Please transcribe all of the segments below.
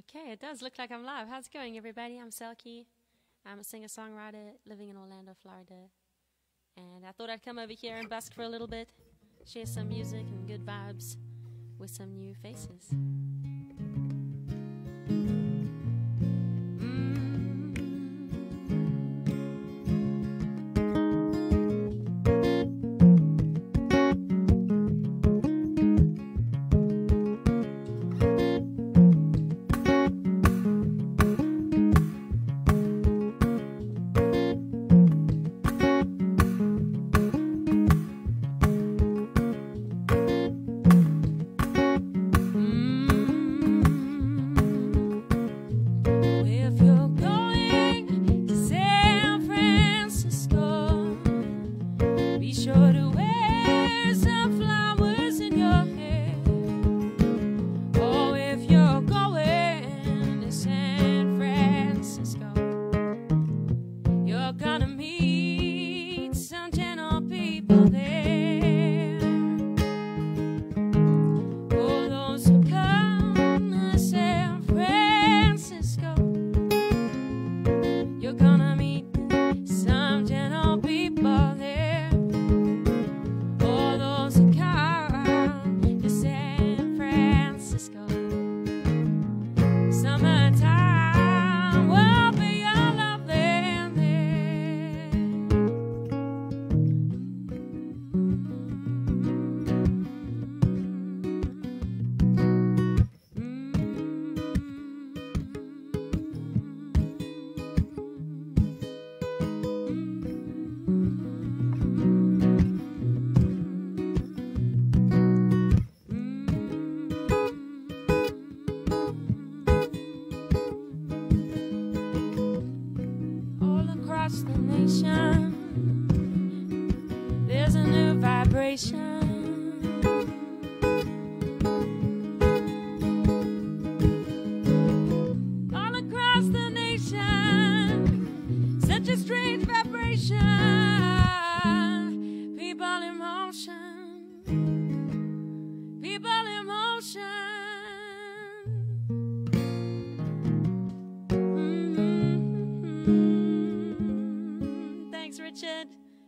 Okay, it does look like I'm live. How's it going, everybody? I'm Selkii. I'm a singer-songwriter living in Orlando, Florida. And I thought I'd come over here and busk for a little bit, share some music and good vibes with some new faces.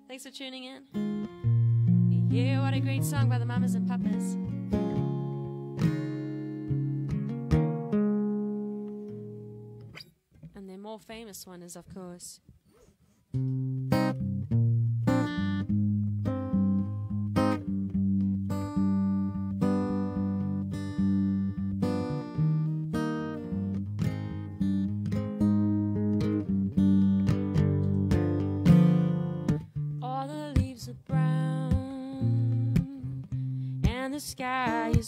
Thanks for tuning in. Yeah, what a great song by the Mamas and Papas. And their more famous one is, of course,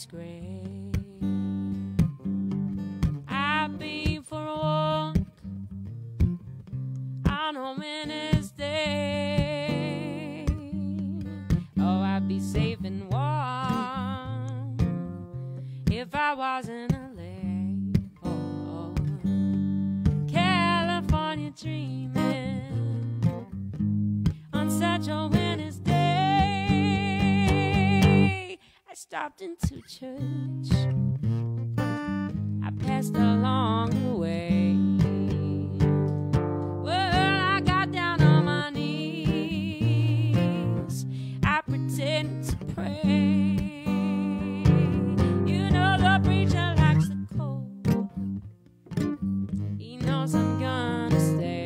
gray. I've been for a walk on a winter's day. Oh, I'd be safe and warm if I was in LA. Oh, California dreaming on such a winter's day. I stopped into church, I passed along the way. Well, I got down on my knees, I pretended to pray. You know the preacher likes the cold, he knows I'm gonna stay.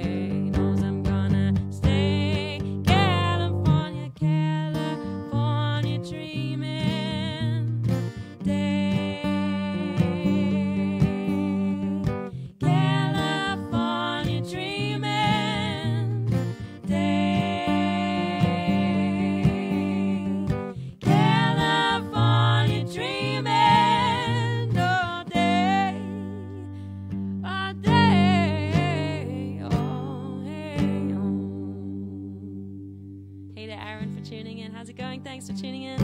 Thanks for tuning in.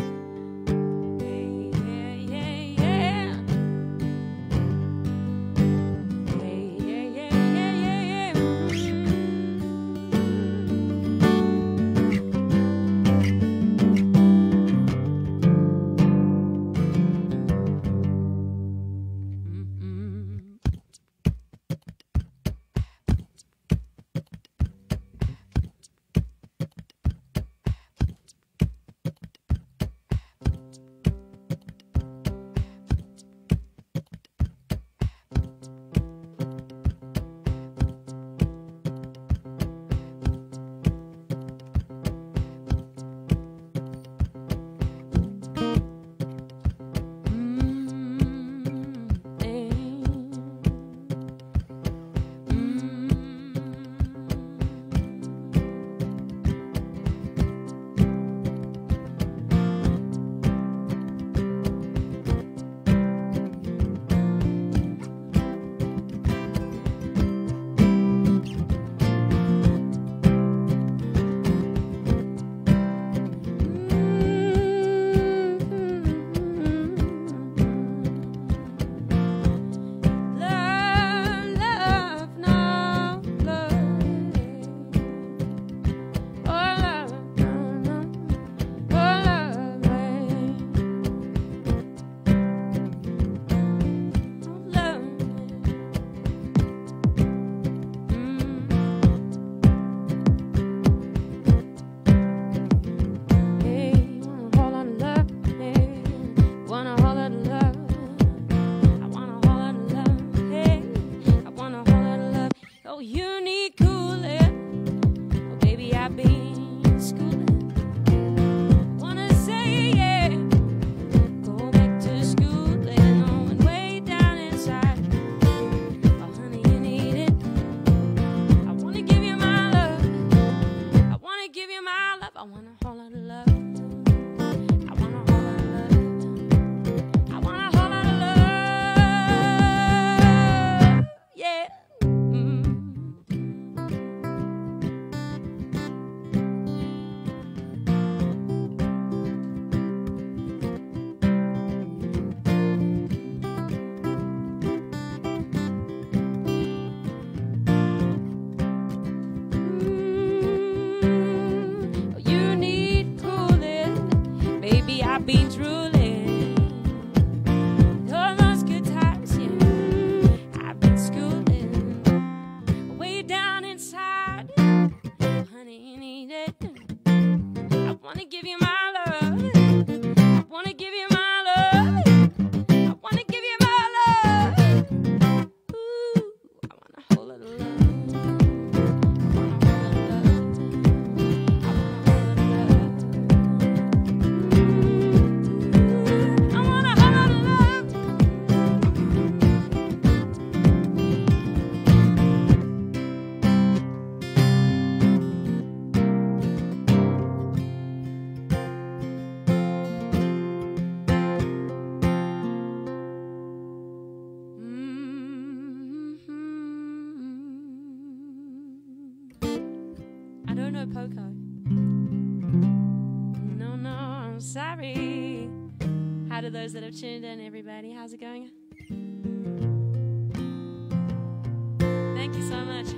I've been drooling. All those good times, yeah, I've been schooling. Way down inside, honey, you need it. I wanna give you my love. I wanna give you my love. I wanna give you my love. Ooh, I want a whole lot of love. Those that have tuned in, everybody, how's it going? Thank you so much.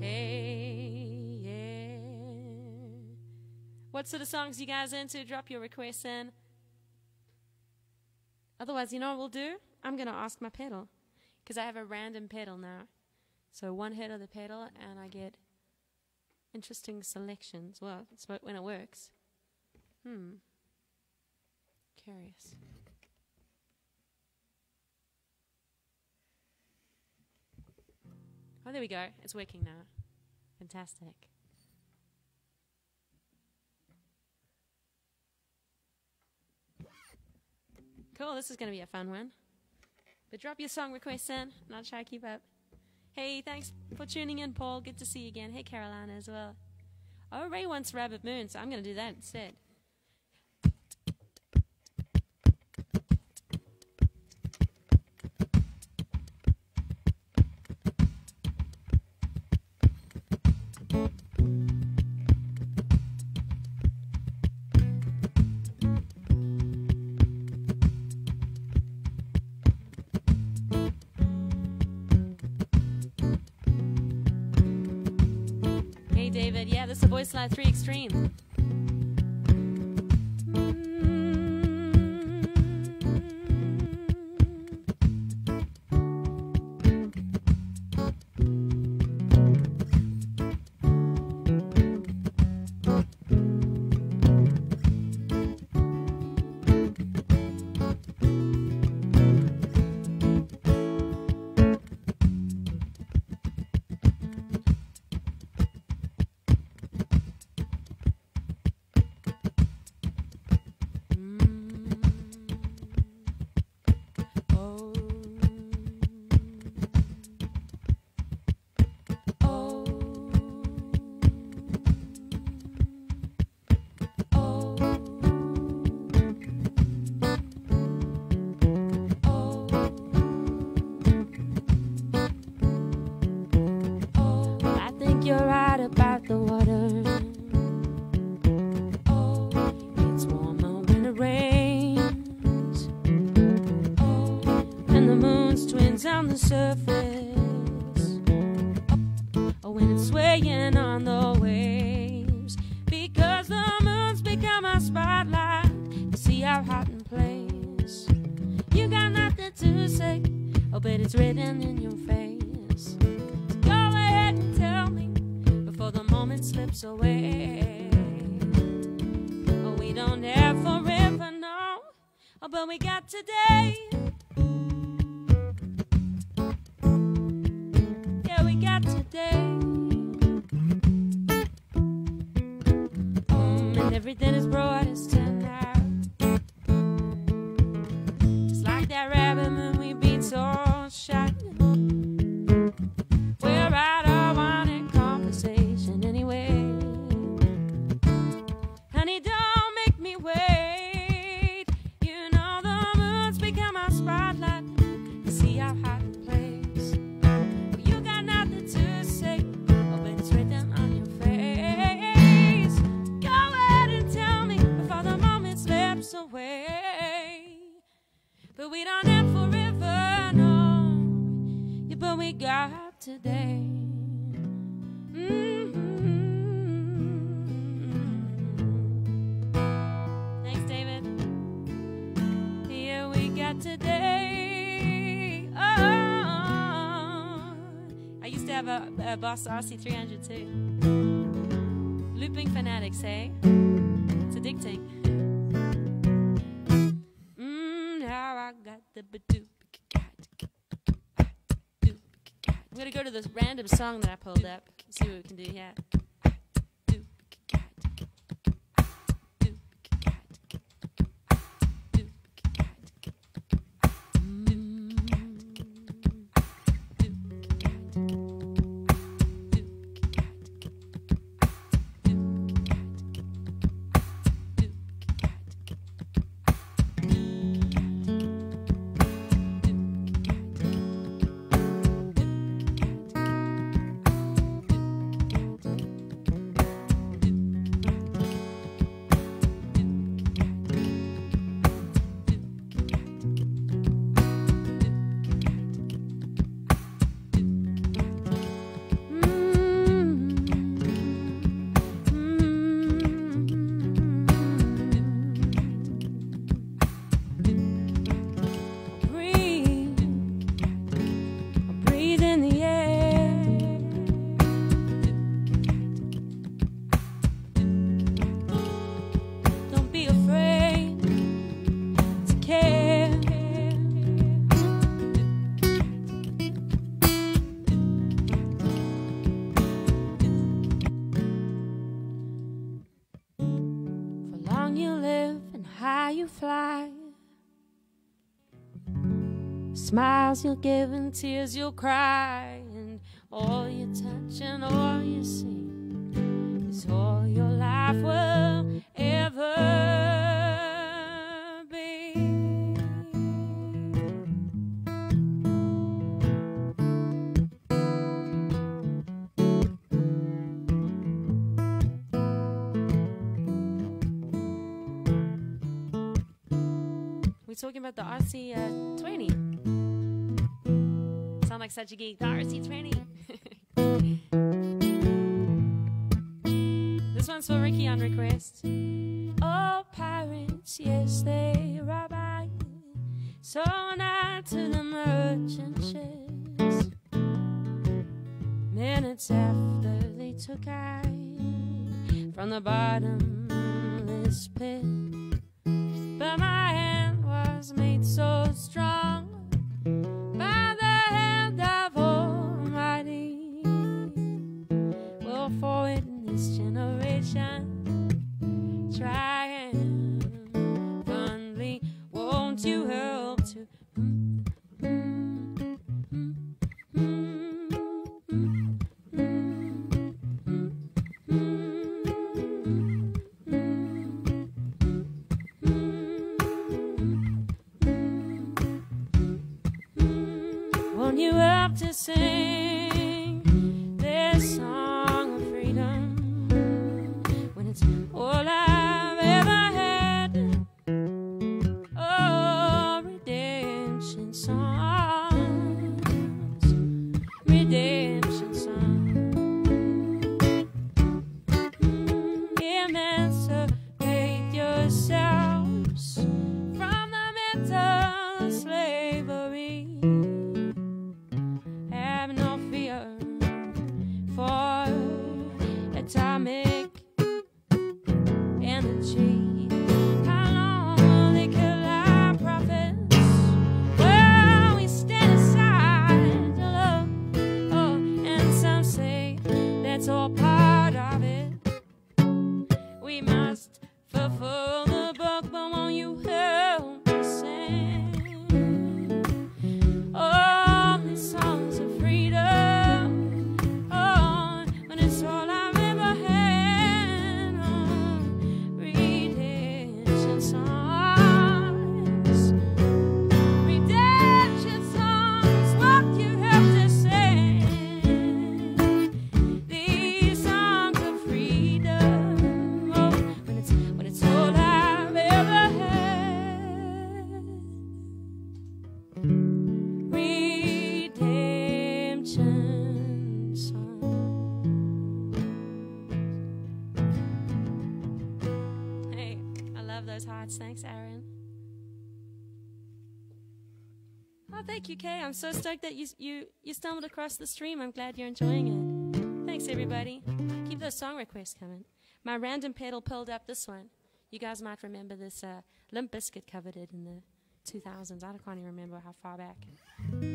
Hey, yeah. What sort of songs you guys into? Drop your requests in. Otherwise, you know what we'll do? I'm going to ask my pedal, because I have a random pedal now. So one hit of the pedal, and I get interesting selections. Well, it's when it works. Curious. Oh, there we go. It's working now. Fantastic. Cool, this is going to be a fun one. But drop your song requests in, and I'll try to keep up. Hey, thanks for tuning in, Paul. Good to see you again. Hey, Carolina as well. Oh, Ray wants Rabbit Moon, so I'm going to do that instead. This is Voice Live 3 Extreme. today. Oh, I used to have a Boss RC302 too. Looping fanatics, hey? It's addicting. Now I got the ba-doop. I'm gonna go to this random song that I pulled up. See what we can do. Yeah. Smiles you'll give and tears you'll cry, and all you touch and all you see is all your life will ever be. We're talking about the RC-20. Sound like such a geek. The RC-20. This one's for Ricky on request. Oh, pirates, yes, they rob I, so not to the merchant ships. Minutes after they took I from the bottomless pit, but my hand was made so strong by the forward in this generation, trying fondly, won't you help to won't you help to sing this song? All I've ever had, oh, redemption songs, redemption songs. Emancipate yourselves from the mental slavery. Have no fear for atomic. Thanks, Aaron. Oh, thank you, Kay. I'm so stoked that you stumbled across the stream. I'm glad you're enjoying it. Thanks, everybody. Keep those song requests coming. My random pedal pulled up this one. You guys might remember this. Limp Bizkit covered it in the 2000s. I can't even remember how far back. Oh,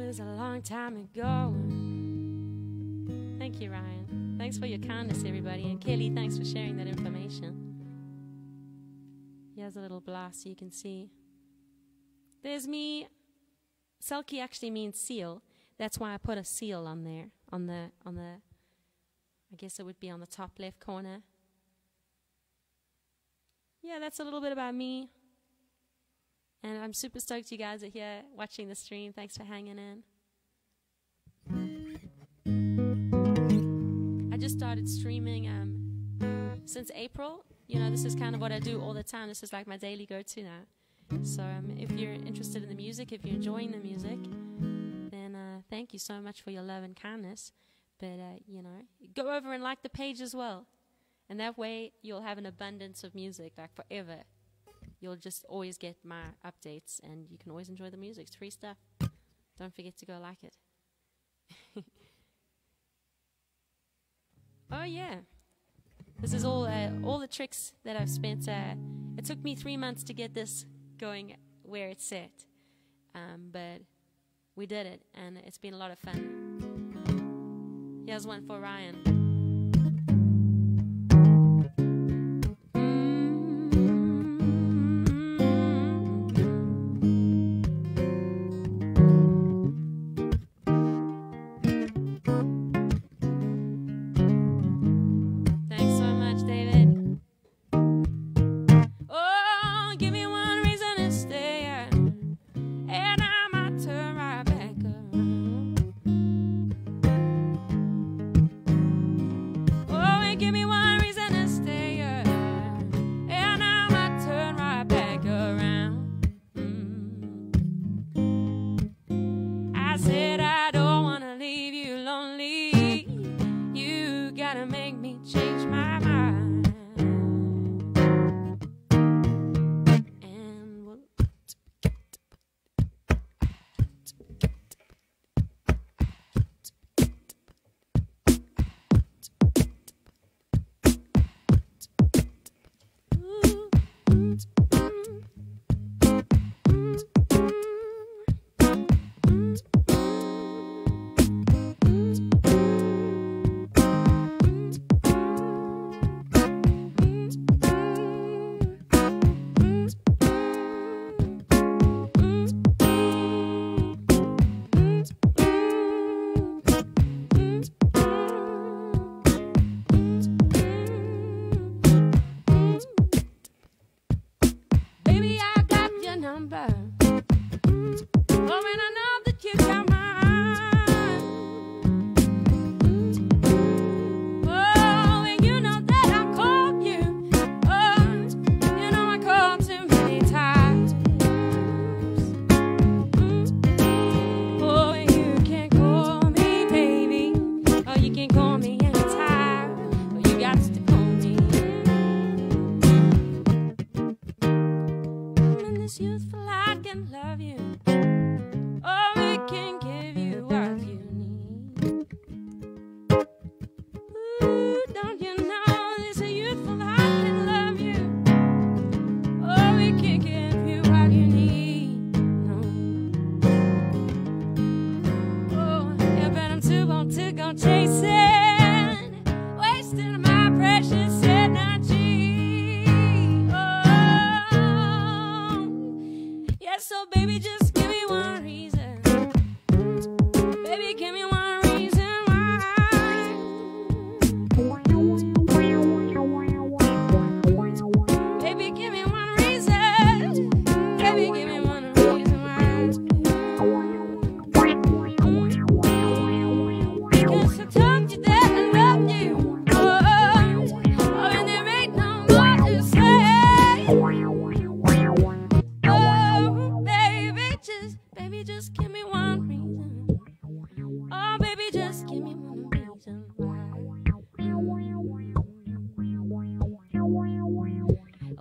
it was a long time ago. Thank you, Ryan. Thanks for your kindness, everybody. And Kelly, thanks for sharing that information. Here's a little blast so you can see. There's me. Selkii actually means seal. That's why I put a seal on there. On the I guess it would be on the top left corner. Yeah, that's a little bit about me. And I'm super stoked you guys are here watching the stream. Thanks for hanging in. I just started streaming since April. You know, this is kind of what I do all the time. This is like my daily go-to now. So if you're interested in the music, if you're enjoying the music, then thank you so much for your love and kindness. But, you know, go over and like the page as well. And that way you'll have an abundance of music, like forever. You'll just always get my updates and you can always enjoy the music. It's free stuff. Don't forget to go like it. Oh, yeah. This is all the tricks that I've spent. It took me 3 months to get this going where it's at. But we did it, and it's been a lot of fun. Here's one for Ryan.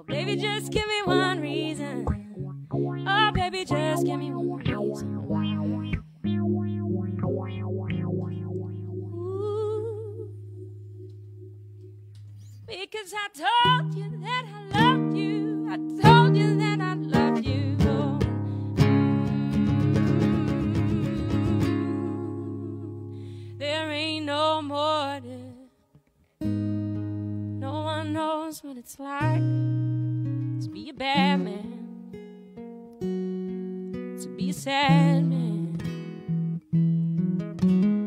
Baby, just give me one reason. Oh, baby, just Because I told you that I loved you. I told you that I loved you. There ain't no morning. No one knows what it's like to be a bad man, to be a sad man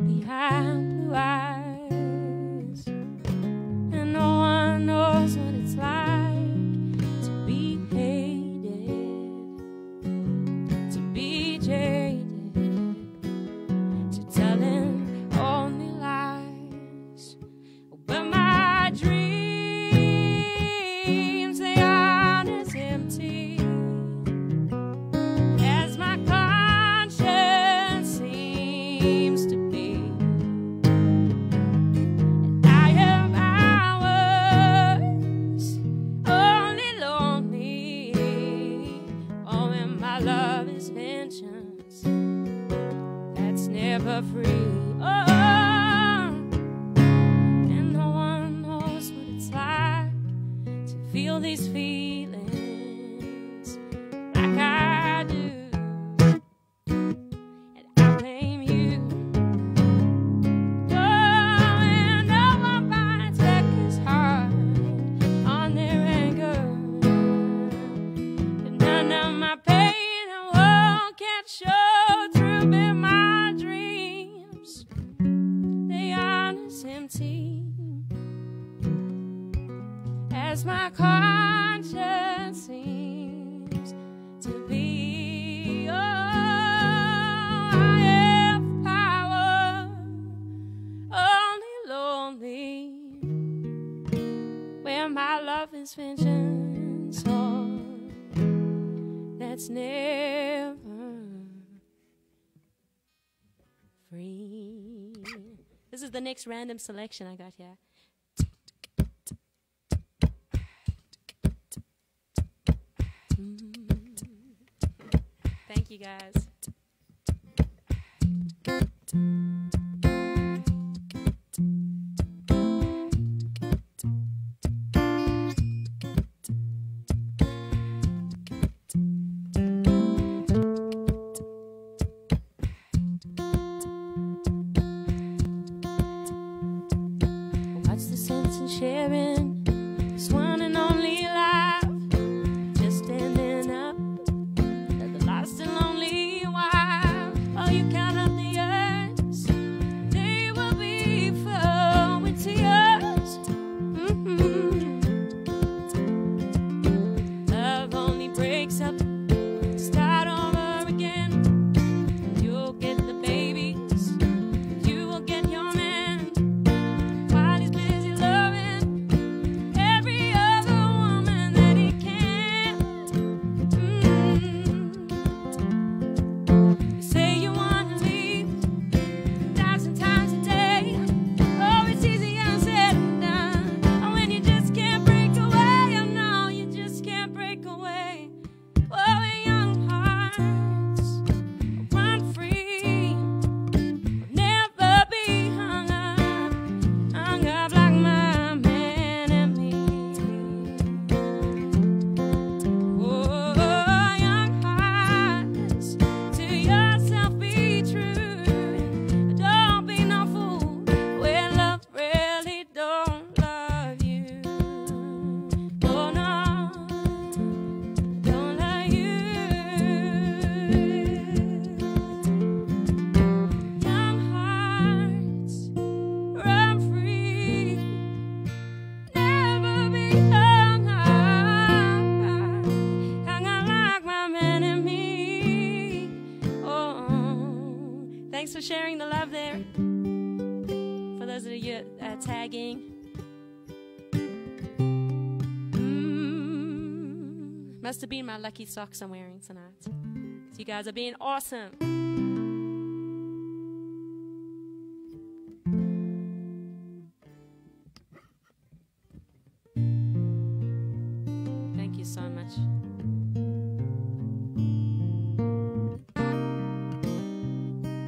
behind blue eyes. Knows what it's like to be hated, to be jaded, to telling only lies. But my dreams, they aren't as empty as my conscience seems to be. Never free, oh, and no one knows what it's like to feel these feelings like I do. And I blame you. Oh, and no one finds back his heart on their anger. But none of my pain and woe can show through me. Empty as my conscience seems to be. Oh, I have power, only lonely, where my love is vengeance. Oh, that's never free. This is the next random selection I got here. Thank you, guys. Sharing this one and only life, just standing up at the last and lonely while. Oh, you count up the years, they will be filled with tears. Love only breaks up, start over again. You'll get the babies, you will get your man. While he's busy loving every other woman that he can. You say you want to leave 1,000 times a day. Oh, it's easier said than done. And when you just can't break away, I know you just can't break away. Oh, and young hearts run free, never be hung up like my man and me. Oh, young hearts, to yourself be true. Don't be no fool when love really don't love you. Oh no, don't love you. Young hearts run free, never be hung up like my man and me. Oh, thanks for sharing the love there. For those of you tagging, must have been my lucky socks I'm wearing tonight. 'Cause you guys are being awesome. Thank you so much.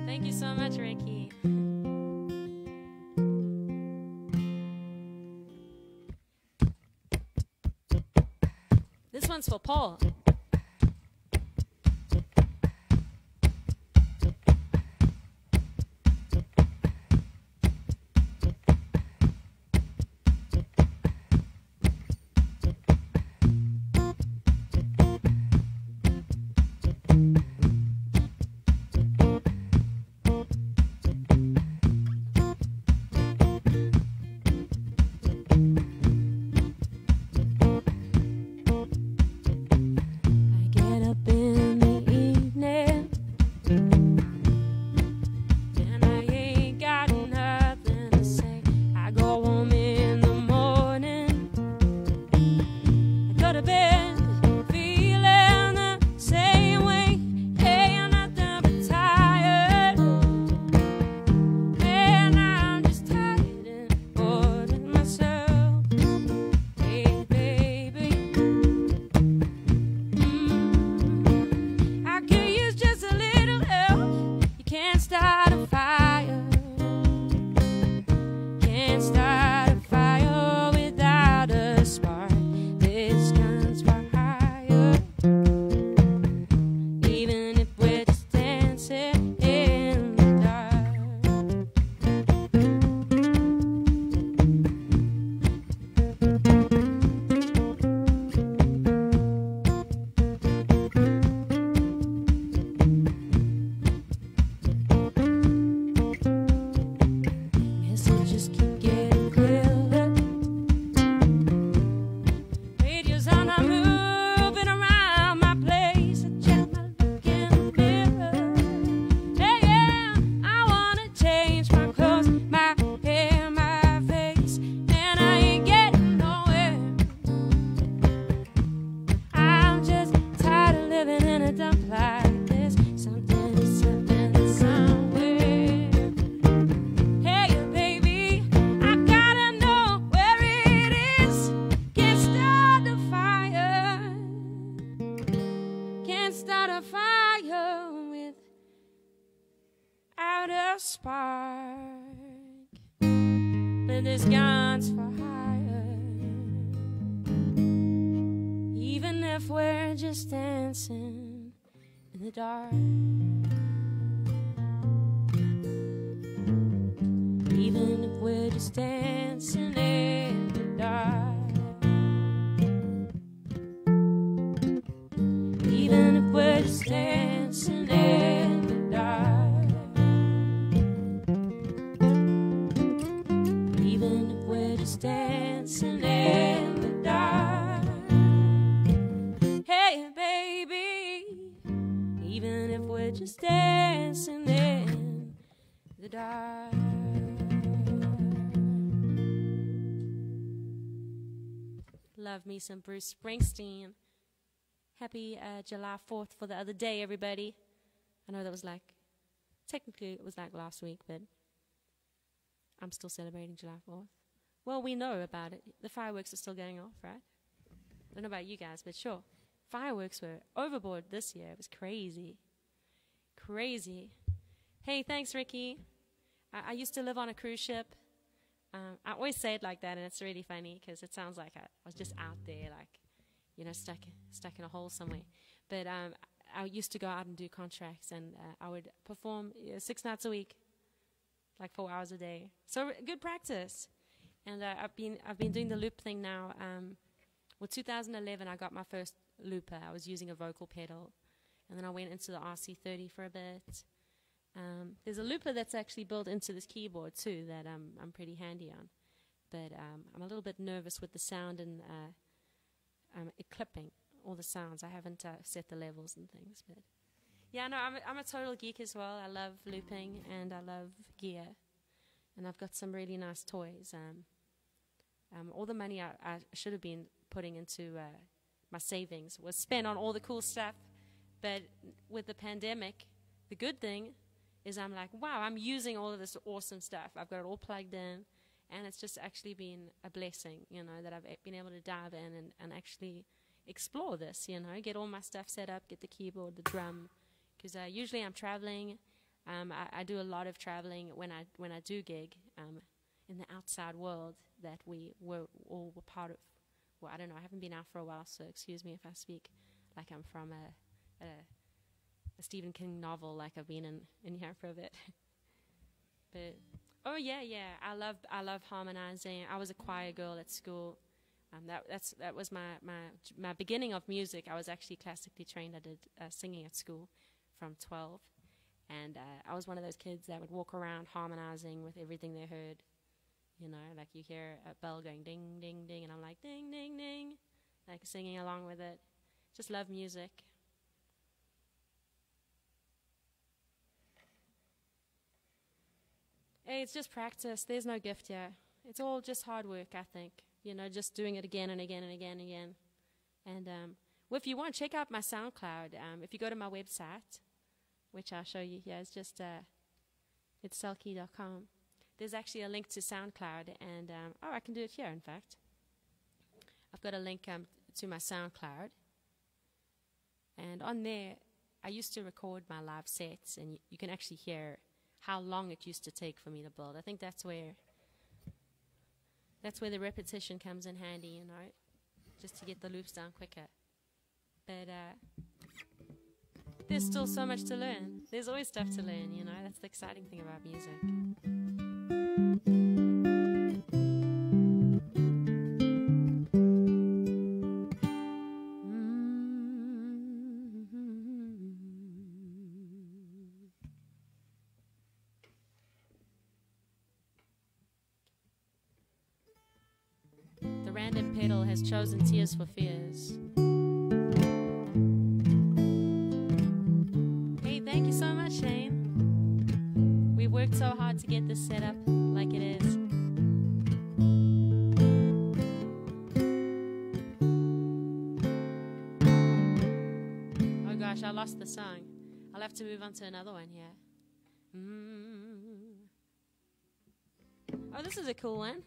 Thank you so much, Ricky. This one's for Paul. Love me some Bruce Springsteen. Happy July 4th for the other day, everybody. I know that was like, technically it was like last week, but I'm still celebrating July 4th. Well, we know about it. The fireworks are still going off, right? I don't know about you guys, but sure. Fireworks were overboard this year. It was crazy. Crazy. Hey, thanks, Ricky. I used to live on a cruise ship. I always say it like that, and it's really funny because it sounds like I was just out there, like, you know, stuck in a hole somewhere. But I used to go out and do contracts, and I would perform 6 nights a week, like 4 hours a day. So good practice. And I've been doing the loop thing now. Well, 2011, I got my first looper. I was using a vocal pedal, and then I went into the RC-30 for a bit. There's a looper that's actually built into this keyboard too that I'm pretty handy on, but I'm a little bit nervous with the sound and clipping all the sounds. I haven't set the levels and things, but yeah, no, I'm a total geek as well. I love looping and I love gear, and I've got some really nice toys. All the money I should have been putting into my savings was spent on all the cool stuff, but with the pandemic, the good thing is I'm like, wow, I'm using all of this awesome stuff. I've got it all plugged in, and it's just actually been a blessing, you know, that I've been able to dive in and actually explore this, you know, get all my stuff set up, get the keyboard, the drum, because usually I'm traveling. I do a lot of traveling when I do gig in the outside world that we were all part of well, I don't know, I haven't been out for a while, so excuse me if I speak like I'm from a Stephen King novel, like I've been in here for a bit. But oh yeah, yeah, I love harmonizing. I was a choir girl at school. That was my beginning of music. I was actually classically trained. I did singing at school from 12, and I was one of those kids that would walk around harmonizing with everything they heard. You know, like you hear a bell going ding, ding, ding, and I'm like ding, ding, ding, like singing along with it. Just love music. It's just practice. There's no gift here. It's all just hard work, I think. You know, just doing it again and again and again and again. And well, if you want, check out my SoundCloud. If you go to my website, which I'll show you here, it's just it's selkii.com. There's actually a link to SoundCloud, and oh, I can do it here. In fact, I've got a link to my SoundCloud, and on there, I used to record my live sets, and you can actually hear how long it used to take for me to build. I think that's where the repetition comes in handy, you know, just to get the loops down quicker. But there's still so much to learn. There's always stuff to learn, you know. That's the exciting thing about music. Chosen Tears for Fears. Hey, thank you so much, Shane. We worked so hard to get this set up like it is. Oh gosh, I lost the song. I'll have to move on to another one here. Oh, this is a cool one.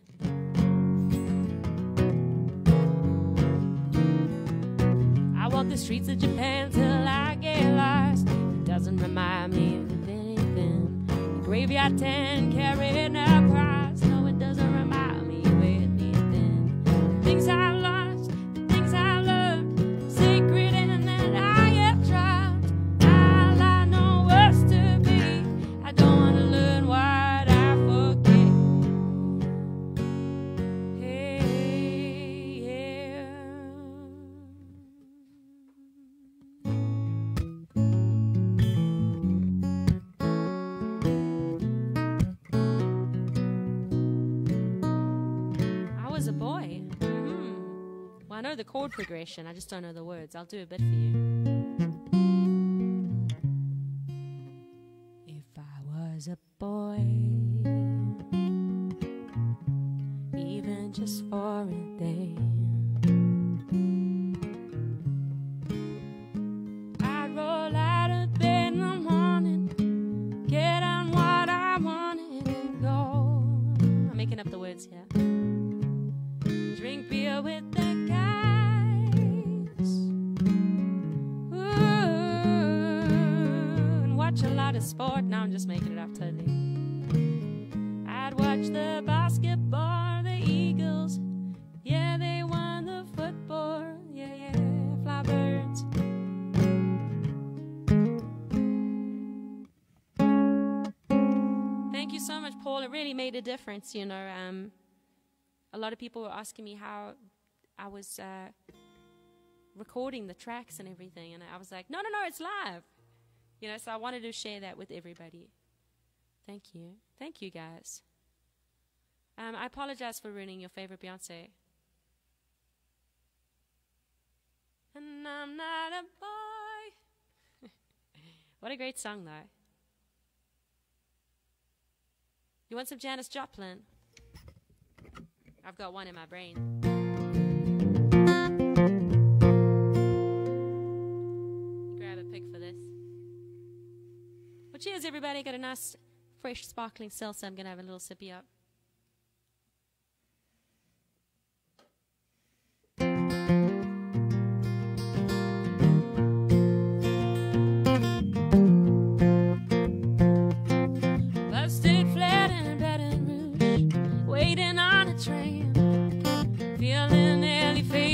I walk the streets of Japan till I get lost. It doesn't remind me of anything. The graveyard tent carrying a cross. No, it doesn't remind me of anything. The things I've lost, the things I've loved, sacred and that I have dropped. All I know was to be. I don't want to learn what I forget. Hey, yeah. I know the chord progression, I just don't know the words. I'll do a bit for you. If I was a boy, even just for a day, I'd roll out of bed in the morning, get on what I wanted and go. I'm making up the words here. Drink beer with the a lot of sport. Now I'm just making it up totally. I'd watch the basketball, the Eagles, yeah, they won the football, yeah, yeah, Flybirds. Thank you so much, Paul. It really made a difference, you know. A lot of people were asking me how I was recording the tracks and everything, and I was like, no, it's live. You know, so I wanted to share that with everybody. Thank you. Thank you, guys. I apologize for ruining your favorite Beyonce. And I'm not a boy. What a great song, though. You want some Janis Joplin? I've got one in my brain. Cheers, everybody. Got a nice, fresh, sparkling salsa. I'm going to have a little sippy up. I stood flat in Baton Rouge, waiting on a train, feeling nearly faint.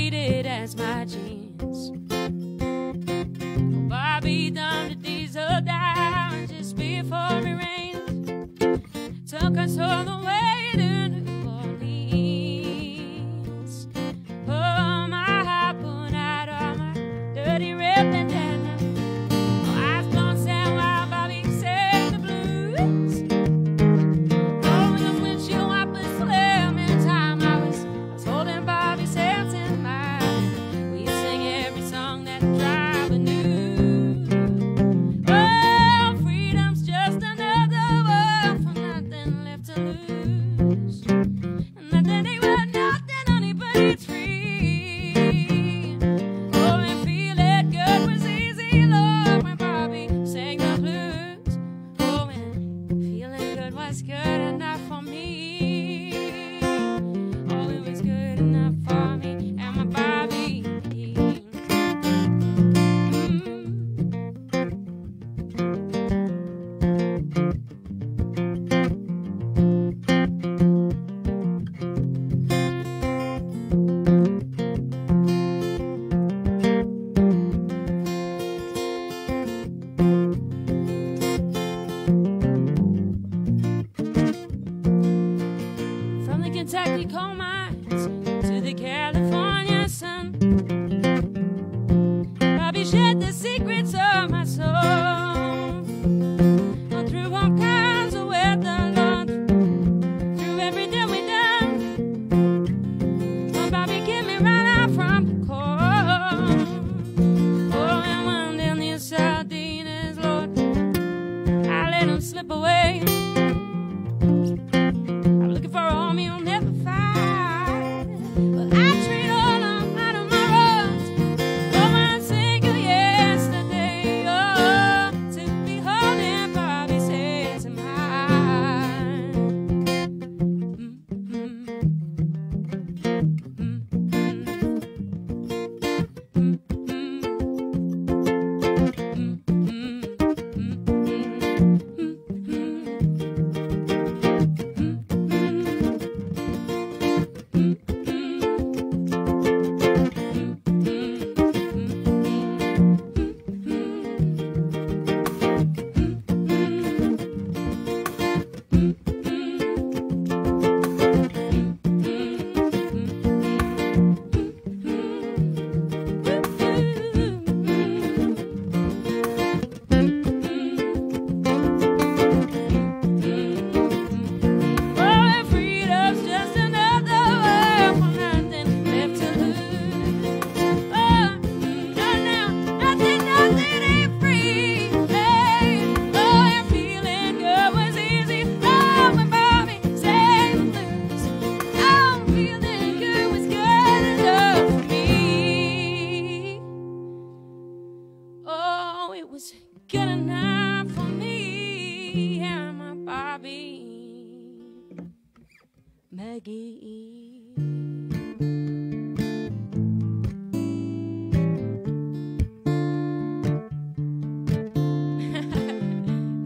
Selkii.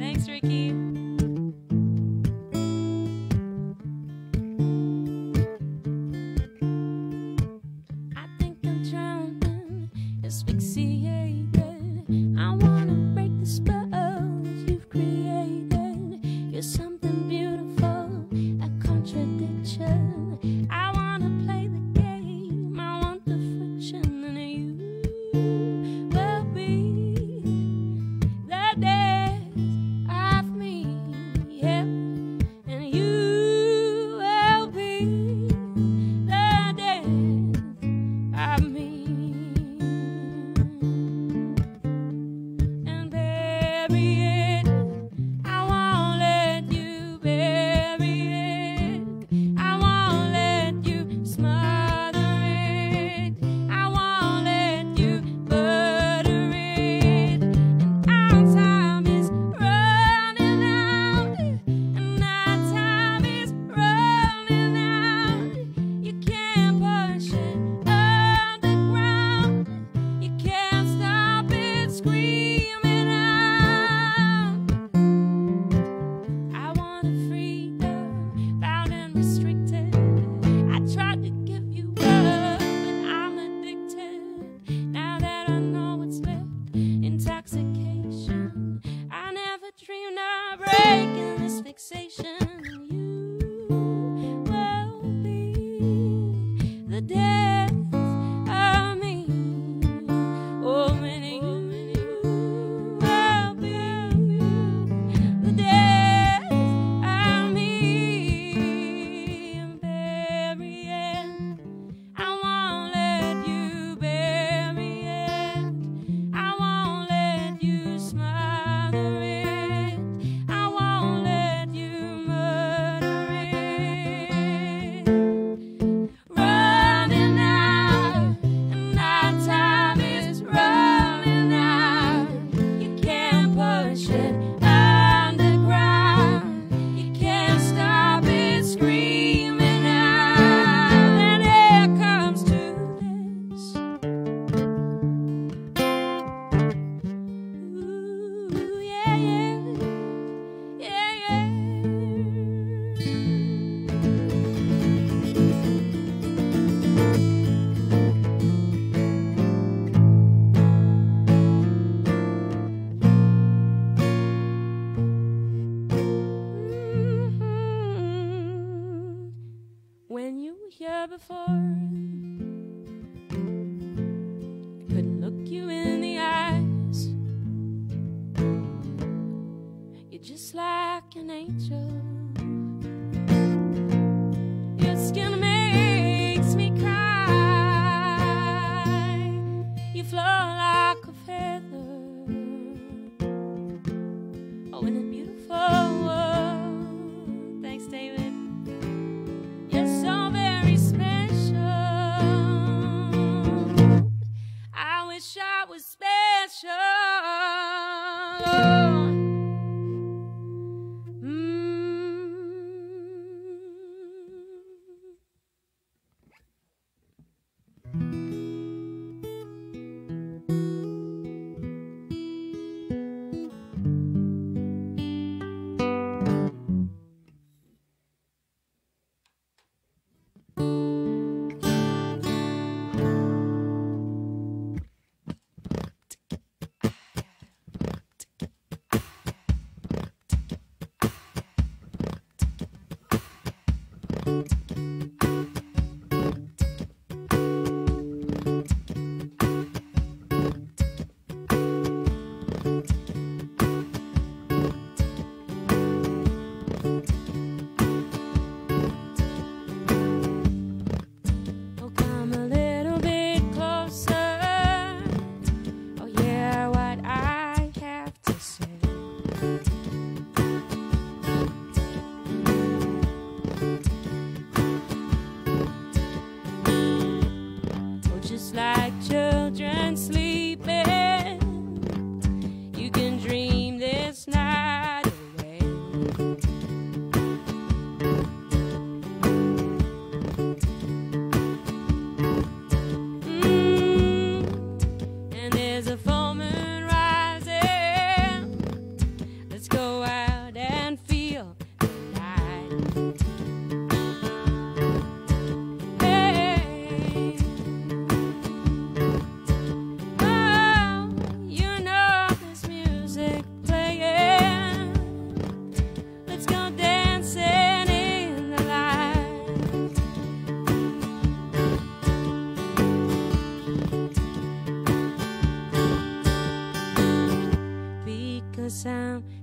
Thanks, Ricky. I think I'm drowning, asphyxiated. I wanna break the spells you've created. You're something beautiful. Contradiction. I wanna play the game. I want the friction, and you will be the death of me. Yep, and you will be the death of me. And baby, I won't let you bury it. Just like an angel, your skin makes me cry. You flow like a feather, oh, in a beautiful world. Thanks, David. You're so very special. I wish I was special.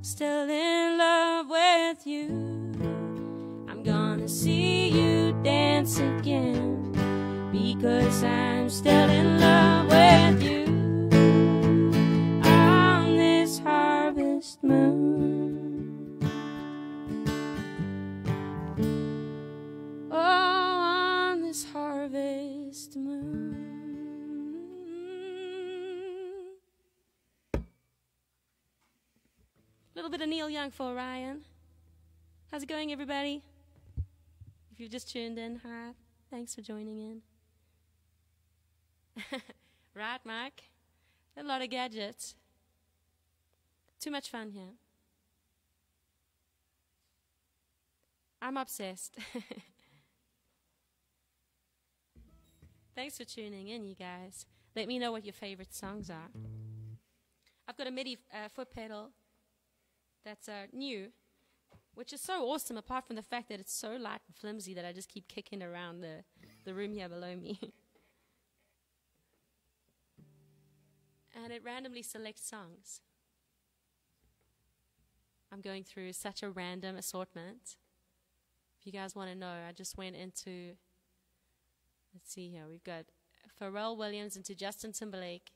still in love with you. I'm gonna see you dance again, because I'm still in love with you. On this harvest moon, oh, on this harvest moon. A little bit of Neil Young for Ryan. How's it going, everybody? If you've just tuned in, hi. Thanks for joining in. Right, Mike? A lot of gadgets. Too much fun here. I'm obsessed. Thanks for tuning in, you guys. Let me know what your favorite songs are. I've got a MIDI foot pedal that's new, which is so awesome, apart from the fact that it's so light and flimsy that I just keep kicking around the room here below me. And it randomly selects songs. I'm going through such a random assortment. If you guys want to know, I just went into, let's see here, we've got Pharrell Williams into Justin Timberlake,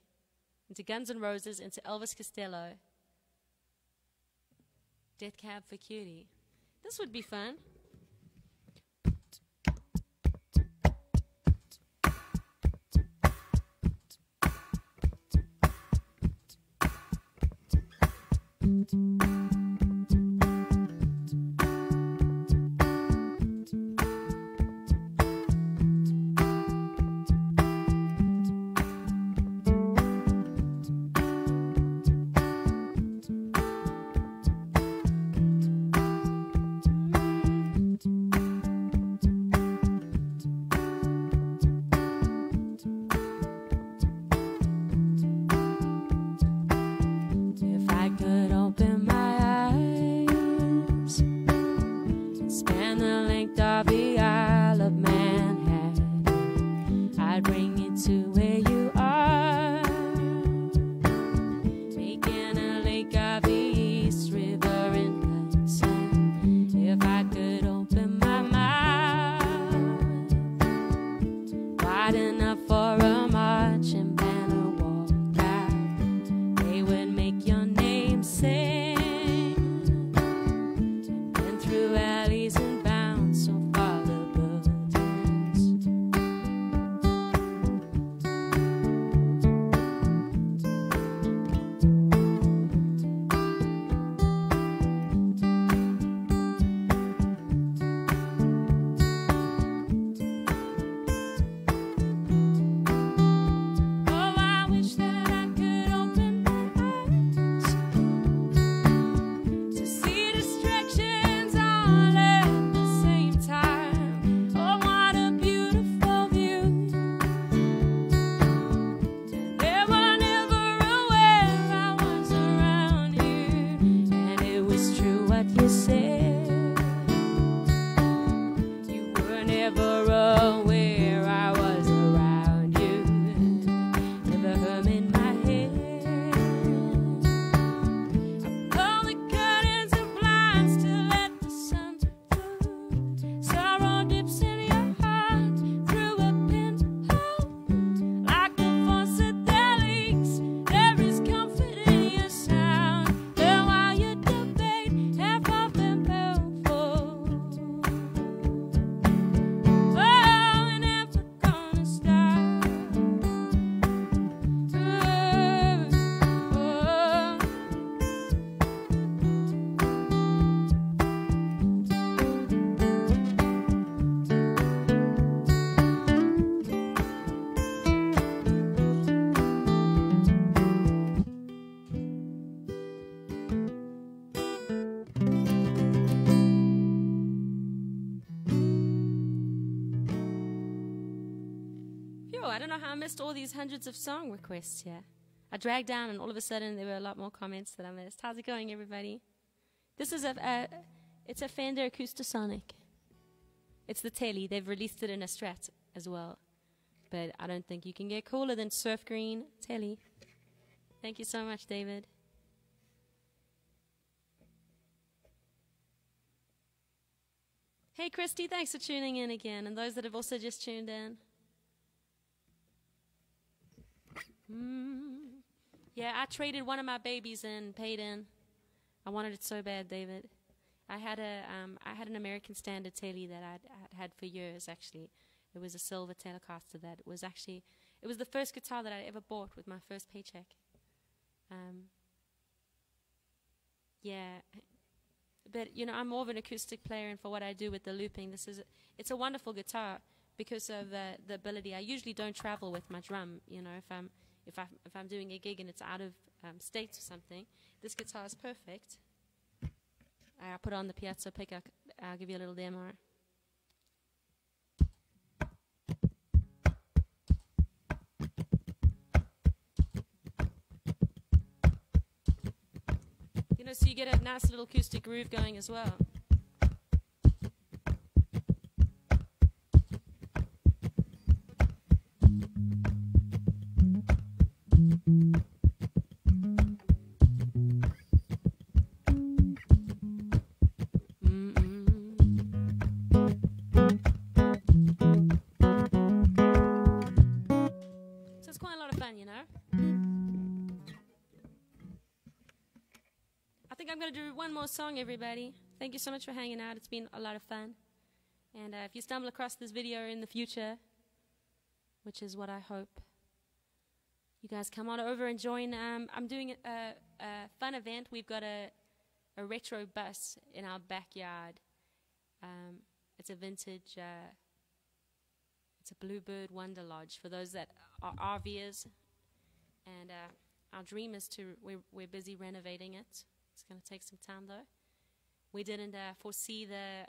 into Guns N' Roses, into Elvis Costello, Death Cab for Cutie. This would be fun. I missed all these hundreds of song requests here. I dragged down and all of a sudden there were a lot more comments that I missed. How's it going, everybody? This is it's a Fender Acoustasonic. It's the Tele. They've released it in a Strat as well. But I don't think you can get cooler than Surf Green Tele. Thank you so much, David. Hey, Christy, thanks for tuning in again, and those that have also just tuned in. Yeah, I traded one of my babies in, paid in. I wanted it so bad, David. I had an American Standard Tele that I'd had for years, actually. It was a silver Telecaster that was actually, it was the first guitar that I ever bought with my first paycheck. Yeah, but you know, I'm more of an acoustic player, and for what I do with the looping, this is, it's a wonderful guitar because of the ability. I usually don't travel with my drum. You know, if I'm doing a gig and it's out of states or something, this guitar is perfect. I'll put on the piazza pick. I'll give you a little demo. You know, so you get a nice little acoustic groove going as well. So it's quite a lot of fun, you know. I'm going to do one more song, everybody. Thank you so much for hanging out. It's been a lot of fun. And if you stumble across this video in the future, which is what I hope, you guys come on over and join. I'm doing a fun event. We've got a retro bus in our backyard. It's a vintage, it's a Bluebird Wonder Lodge for those that are RVers. And our dream is to, we're busy renovating it. It's going to take some time, though. We didn't foresee the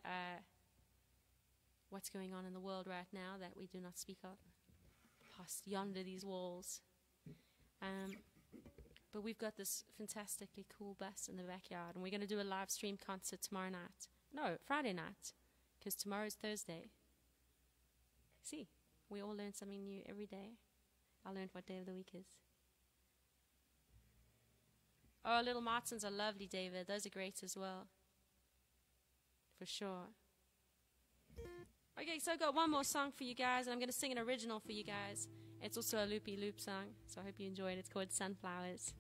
what's going on in the world right now that we do not speak of. Past yonder these walls. But we've got this fantastically cool bus in the backyard, and we're going to do a live stream concert tomorrow night. No, Friday night, because tomorrow's Thursday. See, we all learn something new every day. I learned what day of the week is. Oh, Little Martins are lovely, David. Those are great as well. For sure. Okay, so I've got one more song for you guys, and I'm going to sing an original for you guys. It's also a loopy loop song, so I hope you enjoy it. It's called Sunflowers.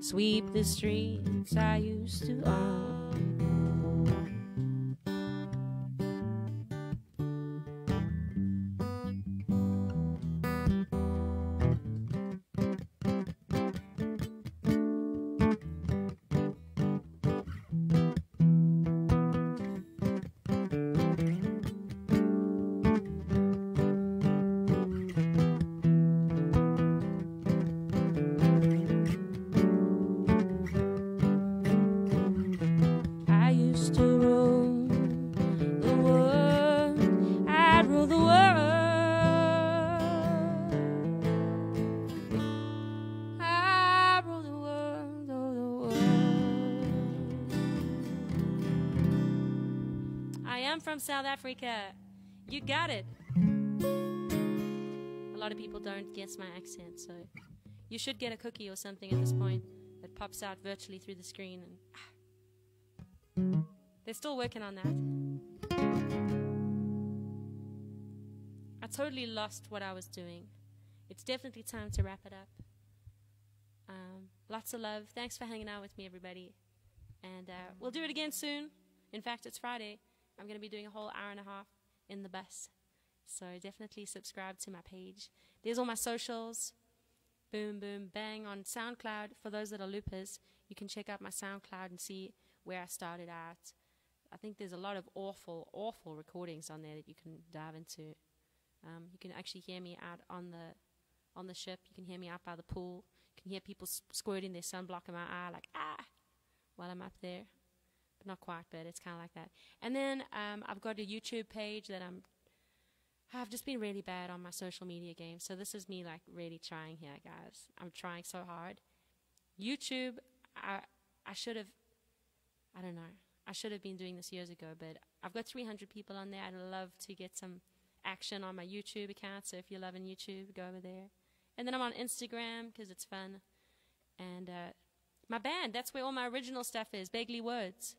Sweep the streets I used to own. am from South Africa. You got it. A lot of people don't guess my accent, so you should get a cookie or something at this point that pops out virtually through the screen. And they're still working on that. I totally lost what I was doing. It's definitely time to wrap it up. Lots of love. Thanks for hanging out with me, everybody. And we'll do it again soon. In fact, it's Friday. I'm going to be doing a whole hour and a half in the bus. So definitely subscribe to my page. There's all my socials. Boom, boom, bang on SoundCloud. For those that are loopers, you can check out my SoundCloud and see where I started out. I think there's a lot of awful, awful recordings on there that you can dive into. You can actually hear me out on the ship. You can hear me out by the pool. You can hear people squirting their sunblock in my eye, like, ah, while I'm up there. But not quite, but it's kind of like that. And then I've got a YouTube page that I've just been really bad on my social media game. So this is me, like, really trying here, guys. I'm trying so hard. YouTube, I should have, I don't know. I should have been doing this years ago, but I've got 300 people on there. I'd love to get some action on my YouTube account. So if you're loving YouTube, go over there. And then I'm on Instagram because it's fun. And my band, that's where all my original stuff is, Begley Woods.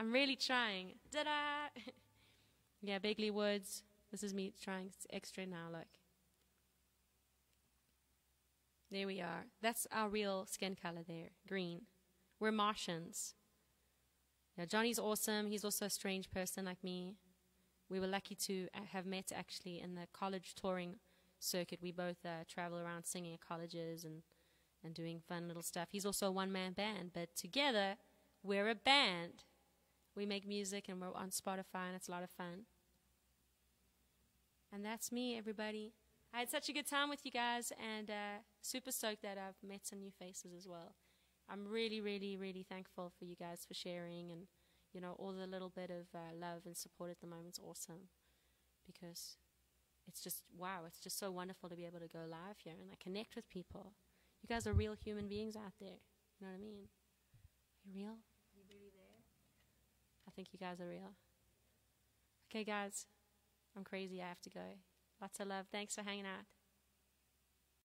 I'm really trying. Ta-da! Yeah, Begley Woods. This is me trying extra now, look. There we are. That's our real skin color there, green. We're Martians. Now, Johnny's awesome. He's also a strange person like me. We were lucky to have met, actually, in the college touring circuit. We both travel around singing at colleges and doing fun little stuff. He's also a one-man band, but together, we're a band. We make music, and we're on Spotify, and it's a lot of fun. And that's me, everybody. I had such a good time with you guys, and super stoked that I've met some new faces as well. I'm really, really, really thankful for you guys for sharing, and you know, all the little bit of love and support at the moment's awesome, because it's just, wow, it's just so wonderful to be able to go live here and like connect with people. You guys are real human beings out there. You know what I mean? Are you real? Are you really there? I think you guys are real. Okay, guys, I'm crazy. I have to go. Lots of love. Thanks for hanging out.